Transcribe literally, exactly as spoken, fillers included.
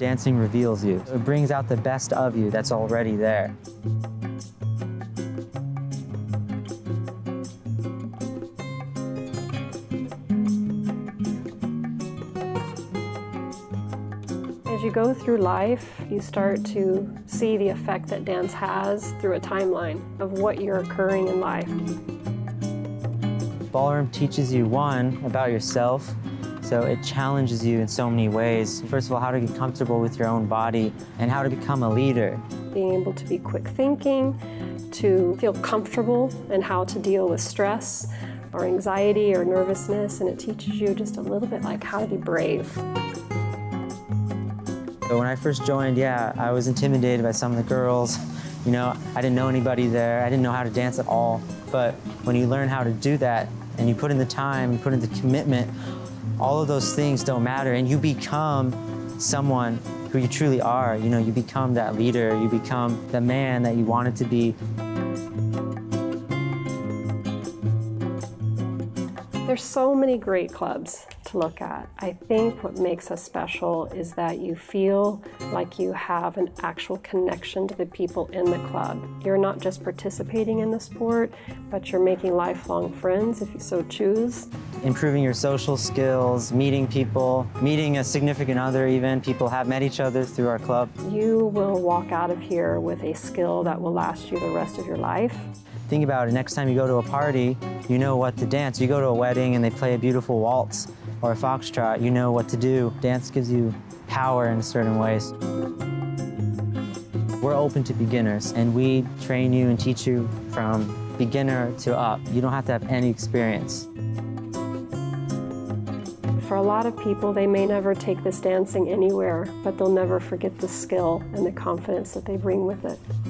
Dancing reveals you. It brings out the best of you that's already there. As you go through life, you start to see the effect that dance has through a timeline of what you're occurring in life. Ballroom teaches you, one, about yourself, so it challenges you in so many ways. First of all, how to get comfortable with your own body and how to become a leader. Being able to be quick thinking, to feel comfortable and how to deal with stress or anxiety or nervousness, and it teaches you just a little bit like how to be brave. So when I first joined, yeah, I was intimidated by some of the girls. You know, I didn't know anybody there. I didn't know how to dance at all. But when you learn how to do that and you put in the time, you put in the commitment, all of those things don't matter, and you become someone who you truly are. You know, you become that leader. You become the man that you wanted to be. There's so many great clubs to look at. I think what makes us special is that you feel like you have an actual connection to the people in the club. You're not just participating in the sport, but you're making lifelong friends if you so choose. Improving your social skills, meeting people, meeting a significant other even. People have met each other through our club. You will walk out of here with a skill that will last you the rest of your life. Think about it, next time you go to a party, you know what to dance. You go to a wedding and they play a beautiful waltz or a foxtrot, you know what to do. Dance gives you power in certain ways. We're open to beginners, and we train you and teach you from beginner to up. You don't have to have any experience. For a lot of people, they may never take this dancing anywhere, but they'll never forget the skill and the confidence that they bring with it.